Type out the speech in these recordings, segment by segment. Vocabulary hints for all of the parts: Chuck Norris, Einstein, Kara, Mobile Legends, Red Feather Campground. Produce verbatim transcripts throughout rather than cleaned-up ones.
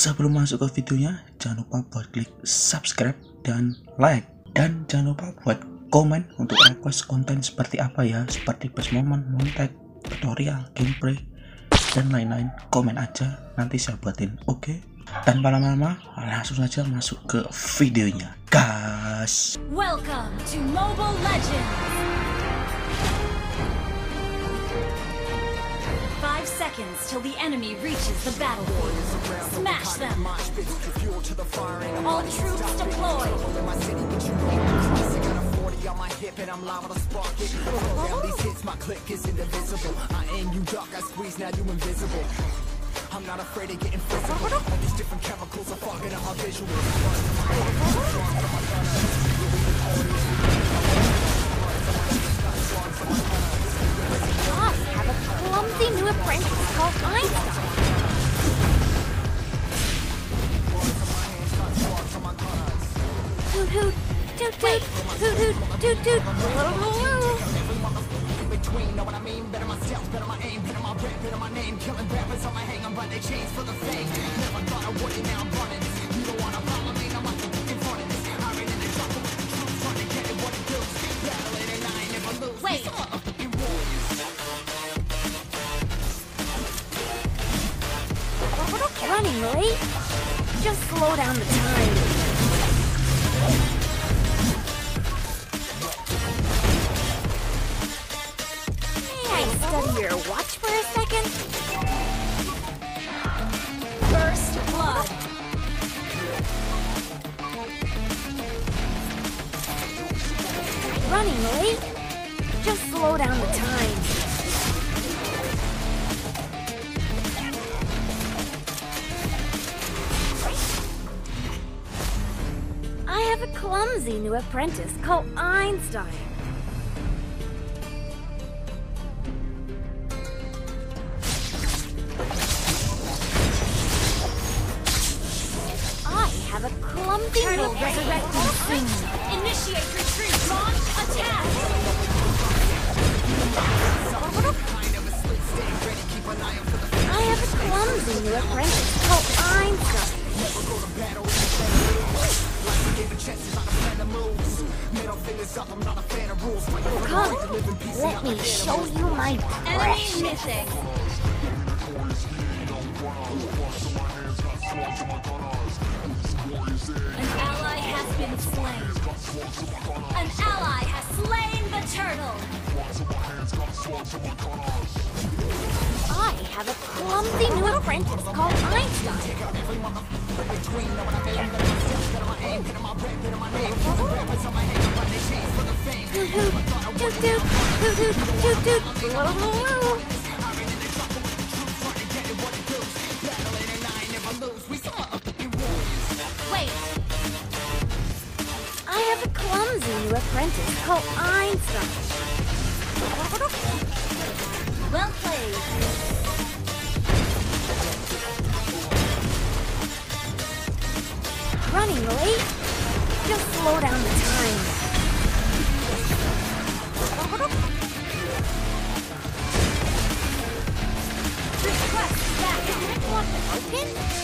Sebelum masuk ke videonya, jangan lupa buat klik subscribe dan like. Dan jangan lupa buat komen untuk request konten seperti apa ya, seperti best moment, montek, tutorial, gameplay, dan lain-lain. Komen aja, nanti saya buatin, oke? Okay? Tanpa lama-lama, langsung saja masuk ke videonya, guys. Welcome to Mobile Legends. Five seconds till the enemy reaches the battlefield. Smash them. All troops deployed. On my hip and I'm liable to spark it. Around these hits, my click is indivisible. I aim you dark, I squeeze, now you invisible. I'm not afraid of getting physical. All these different chemicals are fogging up our visual. I have a clumsy new apprentice called Einstein. Hoot hoot. Toot toot, toot toot, toot toot, in between, know what I mean? Better myself, better my aim, better my rap, better my name. Killing rappers on my hang, I'm running chains for the fame. Never thought I wouldn't, now I'm running. You don't want to follow me, I'm in front of this. I ran in the jungle with the truth, trying to get it what it does. Battle it and I ain't never lose. Wait. Running late? Just slow down the time. Study your watch for a second. First blood. Running late? Just slow down the time. I have a clumsy new apprentice called Einstein. Turtle resurrecting thing. Initiate retreat. Launch attack. I have a clumsy new apprentice called Einstein. Never go to battle with the same. Like you gave a chance, not a fan of moves. Middle fingers up, I'm not a fan of rules. Come, let me show you my precious. Enemy missing. An ally has been slain. An ally has slain the turtle. I have a clumsy new apprentice called Einstein. New apprentice called Einstein. Well played. Running late? Just slow down the time. Request back. Isn't it want to open?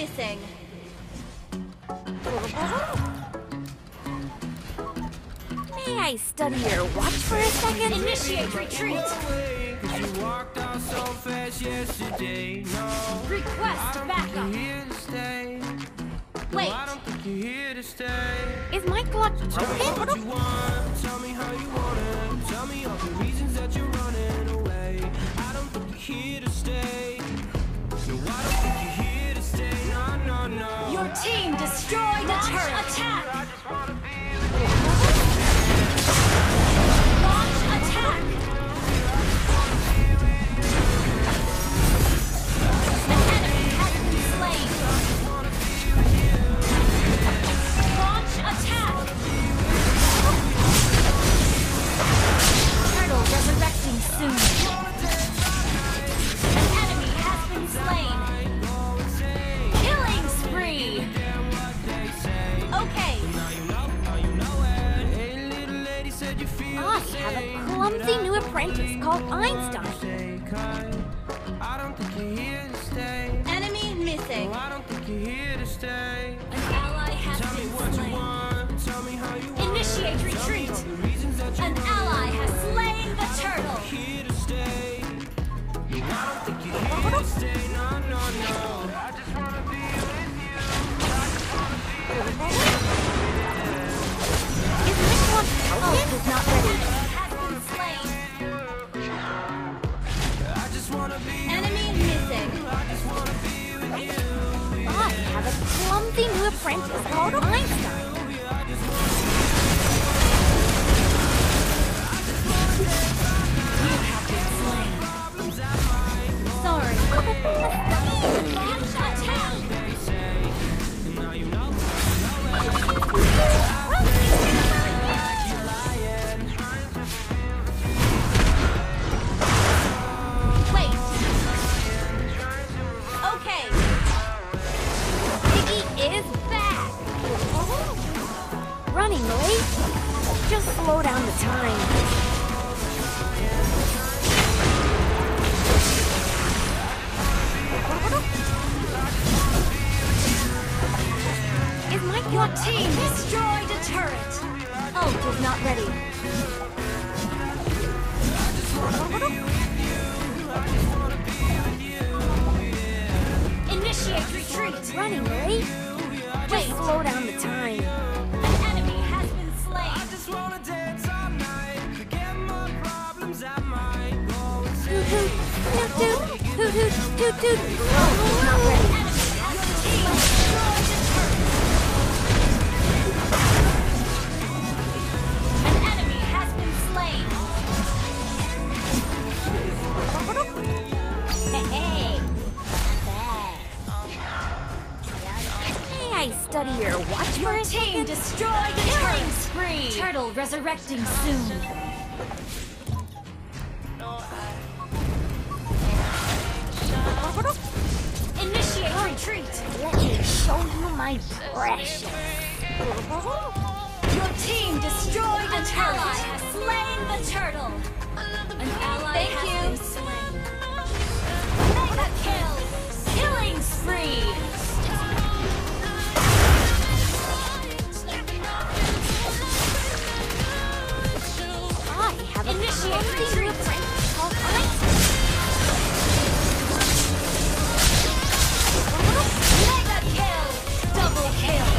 Missing. May I study your watch for a second? Initiate retreat. You walked out so fast yesterday. No. Request backup. Wait. Is my clock broken? Tell me what you want. Tell me how you want it. Tell me all the reasons that you're running away. I don't think you're here to stay. No, I don't think you're here. Your team destroyed the turret. Attack! Launch attack! The enemy has been slain. Launch attack! Turtle resurrecting. scientist called Einstein. Enemy missing. An ally has been slain. Initiate retreat. An ally has slain the turtle. I don't think you're here to stay. No, no, no. I just want to be with you. I just want to be with you. Is this one? Oh, he's not ready. Something blueprint is called Einstein. You have been slain. Sorry. You shot down. Wait. Okay. Is back! Oh. Running late? Just slow down the time. It might be your team destroyed a turret. Oh, is not ready. I just wanna be with you. I just wanna be with you. Initiate retreat. Running late? Wait, slow down the time. An enemy has been slain. I just wanna dance all night. Forget my problems, I might go insane. Oh, not ready. Enemy has been slain. An enemy has been slain. Hey, hey. I study your watch. Your for team destroyed the killing spree. Turtle resurrecting soon. Initiate retreat. Let me show you my precious. Your team destroyed the turtle. Ally has slain the turtle. An ally has been slain. Mega kill. Killing spree. Initiate retreat. Mega kill. Double kill.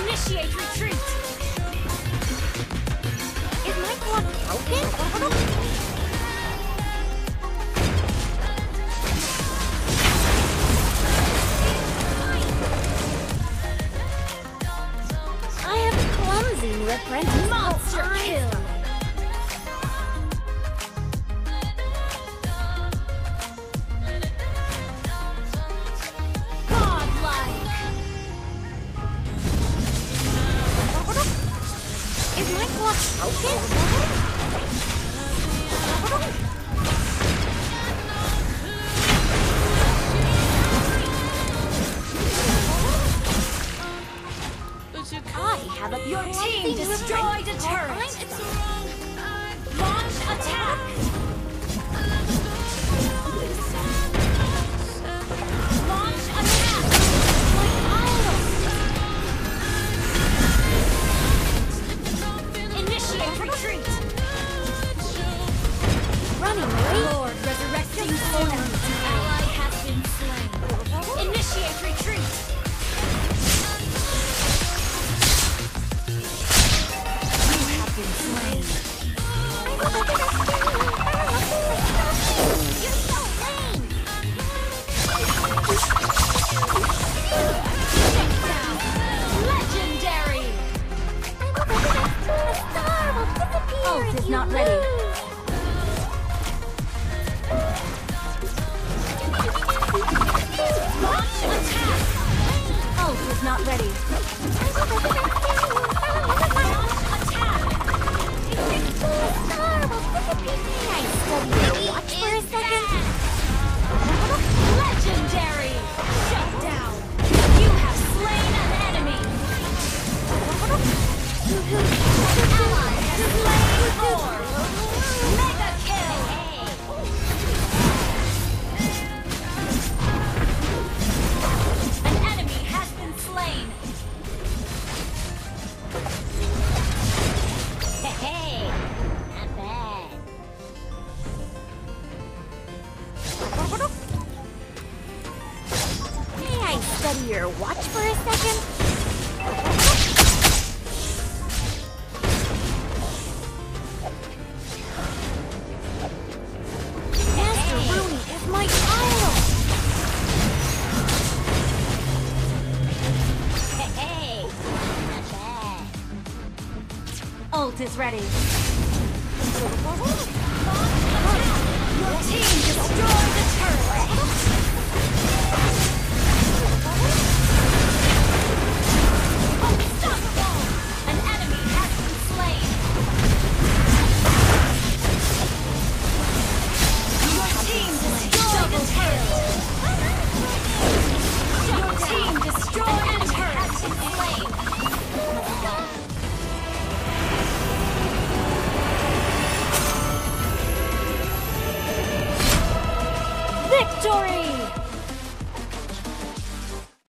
Initiate retreat. Is my clock broken? Monster kill! Godlike! Is my clock broken? I have a your team destroyed a turret. Launch attack. Launch attack. Like initiate retreat. Running away. Lord resurrecting soon. An ally has been slain. Initiate retreat. Not ready. Launch attack! Oh, is not ready. Launch attack! Watch for a second. Legendary! Shut down! You have slain an enemy! shield is ready. Your team destroyed the turret. Unstoppable! An enemy has been slain. Your team destroyed the turret. Your team destroyed the turret. Has been slain. Victory!